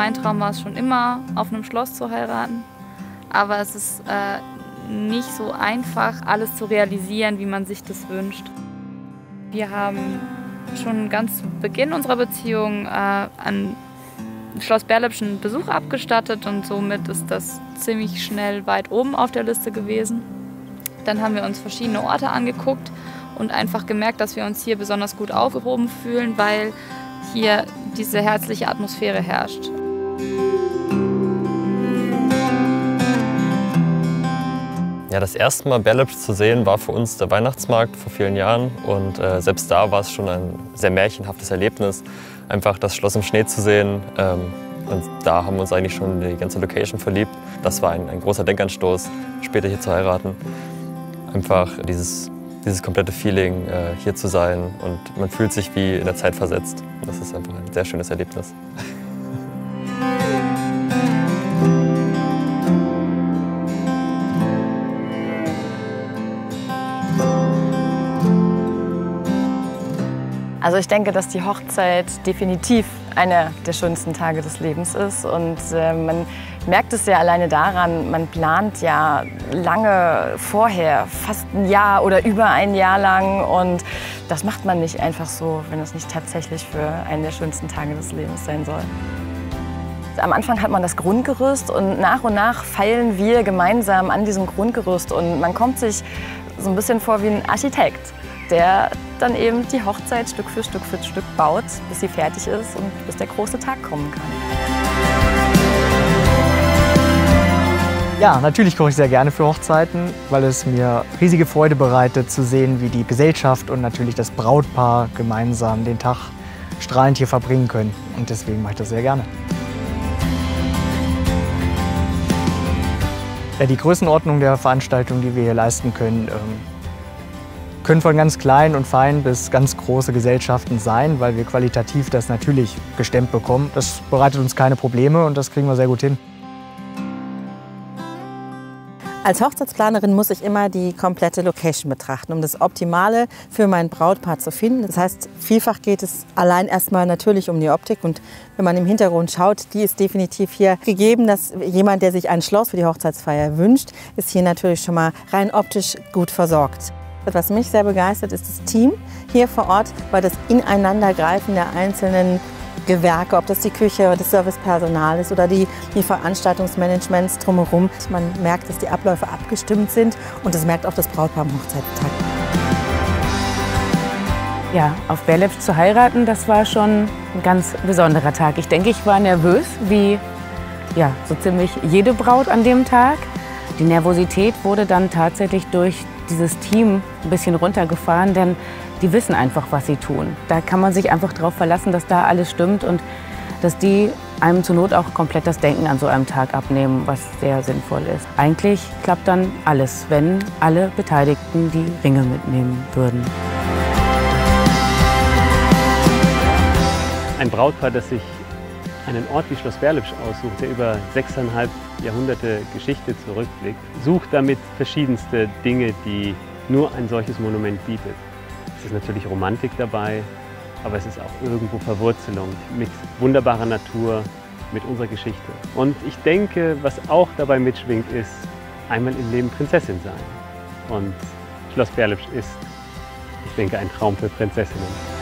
mein Traum war es schon immer, auf einem Schloss zu heiraten. Aber es ist nicht so einfach, alles zu realisieren, wie man sich das wünscht. Wir haben schon ganz zu Beginn unserer Beziehung an Schloss Berlepsch einen Besuch abgestattet und somit ist das ziemlich schnell weit oben auf der Liste gewesen. Dann haben wir uns verschiedene Orte angeguckt und einfach gemerkt, dass wir uns hier besonders gut aufgehoben fühlen, weil hier diese herzliche Atmosphäre herrscht. Ja, das erste Mal Berlepsch zu sehen war für uns der Weihnachtsmarkt vor vielen Jahren und selbst da war es schon ein sehr märchenhaftes Erlebnis, einfach das Schloss im Schnee zu sehen und da haben wir uns eigentlich schon in die ganze Location verliebt. Das war ein großer Denkanstoß, später hier zu heiraten. Einfach dieses komplette Feeling, hier zu sein und man fühlt sich wie in der Zeit versetzt. Das ist einfach ein sehr schönes Erlebnis. Also ich denke, dass die Hochzeit definitiv einer der schönsten Tage des Lebens ist und man merkt es ja alleine daran, man plant ja lange vorher, fast ein Jahr oder über ein Jahr lang und das macht man nicht einfach so, wenn es nicht tatsächlich für einen der schönsten Tage des Lebens sein soll. Am Anfang hat man das Grundgerüst und nach feilen wir gemeinsam an diesem Grundgerüst und man kommt sich so ein bisschen vor wie ein Architekt, der dann eben die Hochzeit Stück für Stück baut, bis sie fertig ist und bis der große Tag kommen kann. Ja, natürlich koche ich sehr gerne für Hochzeiten, weil es mir riesige Freude bereitet, zu sehen, wie die Gesellschaft und natürlich das Brautpaar gemeinsam den Tag strahlend hier verbringen können. Und deswegen mache ich das sehr gerne. Ja, die Größenordnung der Veranstaltung, die wir hier leisten können, können von ganz klein und fein bis ganz große Gesellschaften sein, weil wir qualitativ das natürlich gestemmt bekommen. Das bereitet uns keine Probleme und das kriegen wir sehr gut hin. Als Hochzeitsplanerin muss ich immer die komplette Location betrachten, um das Optimale für mein Brautpaar zu finden. Das heißt, vielfach geht es allein erstmal natürlich um die Optik und wenn man im Hintergrund schaut, die ist definitiv hier gegeben, dass jemand, der sich ein Schloss für die Hochzeitsfeier wünscht, ist hier natürlich schon mal rein optisch gut versorgt. Was mich sehr begeistert, ist das Team hier vor Ort, weil das Ineinandergreifen der einzelnen Gewerke, ob das die Küche oder das Servicepersonal ist oder die Veranstaltungsmanagements drumherum. Man merkt, dass die Abläufe abgestimmt sind und das merkt auch das Brautpaar am Hochzeitstag. Ja, auf Berlepsch zu heiraten, das war schon ein ganz besonderer Tag. Ich denke, ich war nervös, wie ja, so ziemlich jede Braut an dem Tag. Die Nervosität wurde dann tatsächlich durch dieses Team ein bisschen runtergefahren, denn die wissen einfach, was sie tun. Da kann man sich einfach darauf verlassen, dass da alles stimmt und dass die einem zur Not auch komplett das Denken an so einem Tag abnehmen, was sehr sinnvoll ist. Eigentlich klappt dann alles, wenn alle Beteiligten die Ringe mitnehmen würden. Ein Brautpaar, das sich einen Ort wie Schloss Berlepsch aussucht, der über 6,5 Jahrhunderte Geschichte zurückblickt, sucht damit verschiedenste Dinge, die nur ein solches Monument bietet. Es ist natürlich Romantik dabei, aber es ist auch irgendwo Verwurzelung mit wunderbarer Natur, mit unserer Geschichte. Und ich denke, was auch dabei mitschwingt, ist einmal im Leben Prinzessin sein. Und Schloss Berlepsch ist, ich denke, ein Traum für Prinzessinnen.